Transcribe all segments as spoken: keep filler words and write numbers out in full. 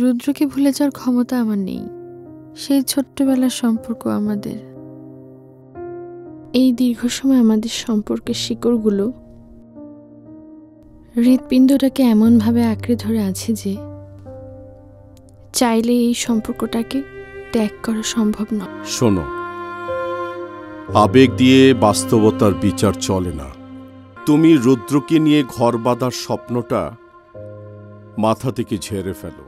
রুদ্রকে ভুলে যাওয়ার ক্ষমতা আমার নেই। সেই ছোট্টবেলার সম্পর্ক আমাদের, এই দীর্ঘ সময় আমাদের সম্পর্কের শিকড়গুলো হৃৎপিণ্ডটাকে এমনভাবে আঁকড়ে ধরে আছে যে চাইলে এই সম্পর্কটাকে ত্যাগ করা সম্ভব নয়। শোনো, আবেগ দিয়ে বাস্তবতার বিচার চলে না। তুমি রুদ্রকে নিয়ে ঘর বাঁধার স্বপ্নটা মাথা থেকে ঝেড়ে ফেলো।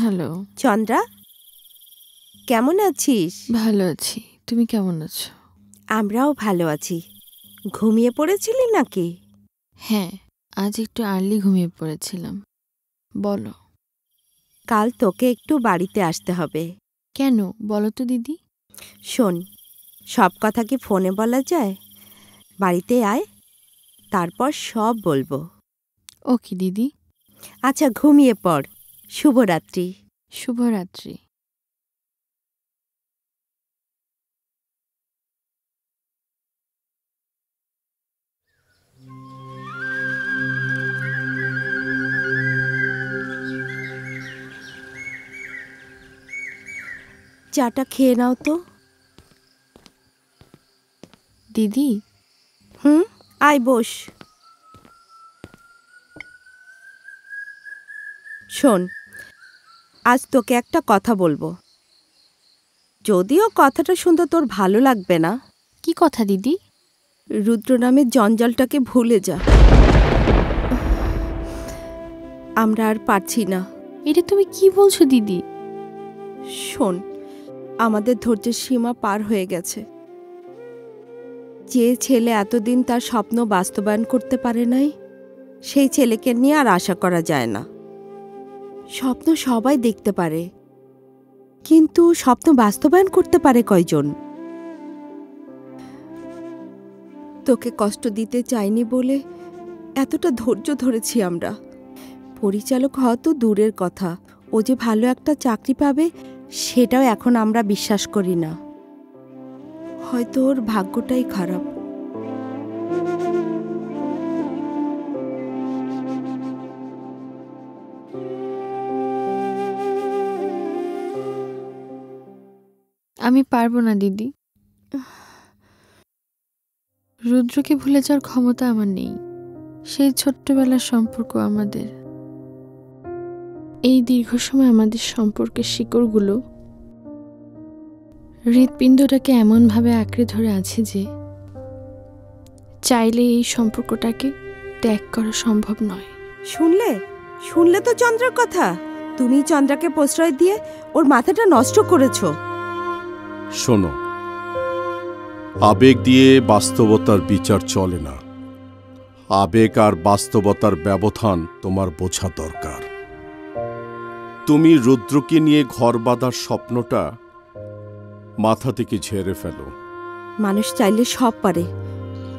হ্যালো চন্দ্রা, কেমন আছিস? ভালো আছি, তুমি কেমন আছো? আমরাও ভালো আছি। ঘুমিয়ে পড়েছিলি নাকি? হ্যাঁ, আজ একটু আর্লি ঘুমিয়ে পড়েছিলাম। বলো। কাল তোকে একটু বাড়িতে আসতে হবে। কেন বলো তো দিদি। শোন, সব কথা কি ফোনে বলা যায়? বাড়িতে আয়, তারপর সব বলবো। ওকে দিদি। আচ্ছা, ঘুমিয়ে পড়। শুভরাত্রি। শুভরাত্রি। চাটা খেয়ে নাও তো দিদি। হুম, আয় বস। শোন, আজ তোকে একটা কথা বলবো, যদিও কথাটা শুনতে তোর ভালো লাগবে না। কি কথা দিদি? রুদ্র নামে জঞ্জালটাকে ভুলে যা। আমরা আর পারছি না। এটা তুমি কি বলছো দিদি? শোন, আমাদের ধৈর্যের সীমা পার হয়ে গেছে। যে ছেলে এতদিন তার স্বপ্ন বাস্তবায়ন করতে পারে নাই, সেই ছেলেকে নিয়ে আর আশা করা যায় না। স্বপ্ন সবাই দেখতে পারে, কিন্তু স্বপ্ন বাস্তবায়ন করতে পারে কয়জন? তোকে কষ্ট দিতে চাইনি বলে এতটা ধৈর্য ধরেছি আমরা। পরিচালক হওয়া তো দূরের কথা, ও যে ভালো একটা চাকরি পাবে সেটাও এখন আমরা বিশ্বাস করি না। হয়তো ওর ভাগ্যটাই খারাপ। আমি পারবো না দিদি। রুদ্রকে ভুলে যাওয়ার ক্ষমতা আমার নেই। সেই ছোট্টবেলার সম্পর্ক আমাদের, এই দীর্ঘ সময় আমাদের সম্পর্কের শিকড়গুলো হৃৎপিণ্ডটাকে এমনভাবে আঁকড়ে ধরে আছে যে চাইলে এই সম্পর্কটাকে ত্যাগ করা সম্ভব নয়। শুনলে শুনলে তো চন্দ্রার কথা? তুমি চন্দ্রাকে প্রশ্রয় দিয়ে ওর মাথাটা নষ্ট করেছো। শোনো, আবেগ দিয়ে বাস্তবতার বিচার চলে না। আবেগ আর বাস্তবতার ব্যবধান তোমার বোঝা দরকার। তুমি রুদ্রকে নিয়ে ঘর বাঁধার স্বপ্নটা মাথা থেকে ঝেড়ে ফেলো। মানুষ চাইলে সব পারে।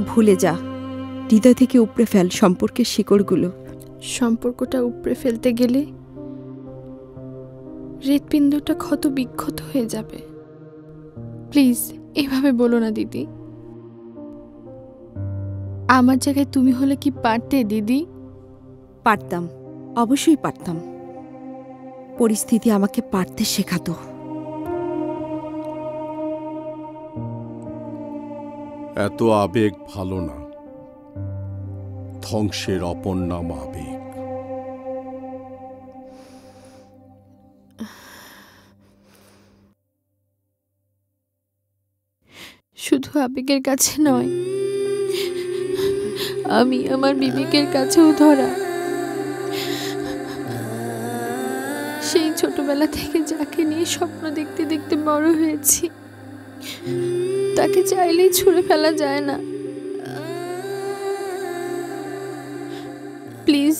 ভুলে যা, হৃদয় থেকে উপড়ে ফেল সম্পর্কের শিকড়গুলো। সম্পর্কটা উপড়ে ফেলতে গেলে হৃৎপিণ্ডটা ক্ষত বিক্ষত হয়ে যাবে। প্লিজ এভাবে বলো না দিদি। আমার জায়গায় তুমি হলে কি পারতে দিদি? পারতাম, অবশ্যই পারতাম। পরিস্থিতি আমাকে পারতে শেখাতো। এত আবেগ ভালো না। ধ্বংসের অপর নাম আবেগ। শুধু আবেগের কাছে নয়, আমি আমার বিবেকের কাছেও ধরা। সেই ছোটবেলা থেকে যাকে নিয়ে স্বপ্ন দেখতে দেখতে বড় হয়েছি, তাকে চাইলেই ছুঁড়ে ফেলা যায় না। প্লিজ,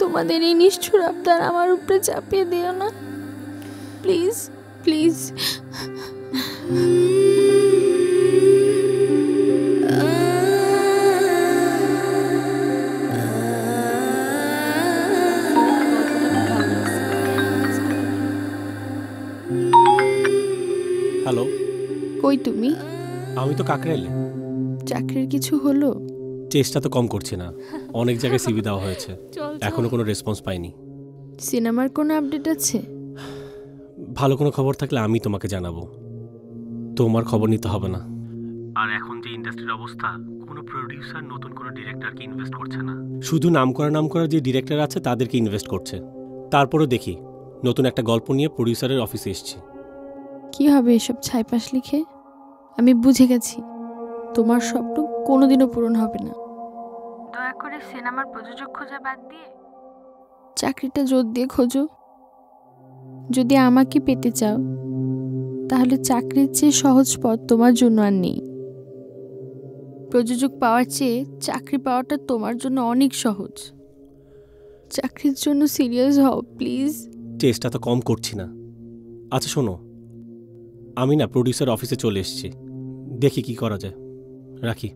তোমাদের এই নিষ্ঠুর আবদার আমার উপরে চাপিয়ে দিও না। Please please. হ্যালো, কই তুমি? আমি তো কাকরাইল। চাকরির কিছু হলো? চেষ্টা তো কম করছি না, অনেক জায়গায় সিভি দেওয়া হয়েছে, এখনো কোনো রেসপন্স পাইনি। সিনেমার কোনো আপডেট আছে? ভালো কোনো খবর থাকলে আমি তোমাকে জানাবো, তোমার খবর নিতে হবে না। আর এখন যে ইন্ডাস্ট্রির অবস্থা, কোনো প্রোডিউসার নতুন কোনো ডিরেক্টরকে ইনভেস্ট করছে না, শুধু নাম করা নাম করা যে ডিরেক্টর আছে তাদেরকে ইনভেস্ট করছে। তারপরও দেখি নতুন একটা গল্প নিয়ে প্রোডিউসারের অফিসে এসেছি। কি হবে এসব ছাইপাশ লিখে? আমি বুঝে গেছি তোমার স্বপ্ন কোনোদিনও পূরণ হবে না। দয়া করে সিনেমার প্রযোজক খোঁজা বাদ দিয়ে চাকরিটা জোর দিয়ে খোঁজো। যদি আমাকে পেতে চাও তাহলে চাকরির চেয়ে সহজ পথ তোমার জন্য আর নেই। প্রযোজক পাওয়ার চেয়ে চাকরি পাওয়াটা তোমার জন্য অনেক সহজ। চাকরির জন্য সিরিয়াস হও প্লিজ। চেষ্টা তো কম করছি না। আচ্ছা শোনো, আমি না প্রোডিউসার অফিসে চলে এসেছি, দেখি কি করা যায়। রাখি।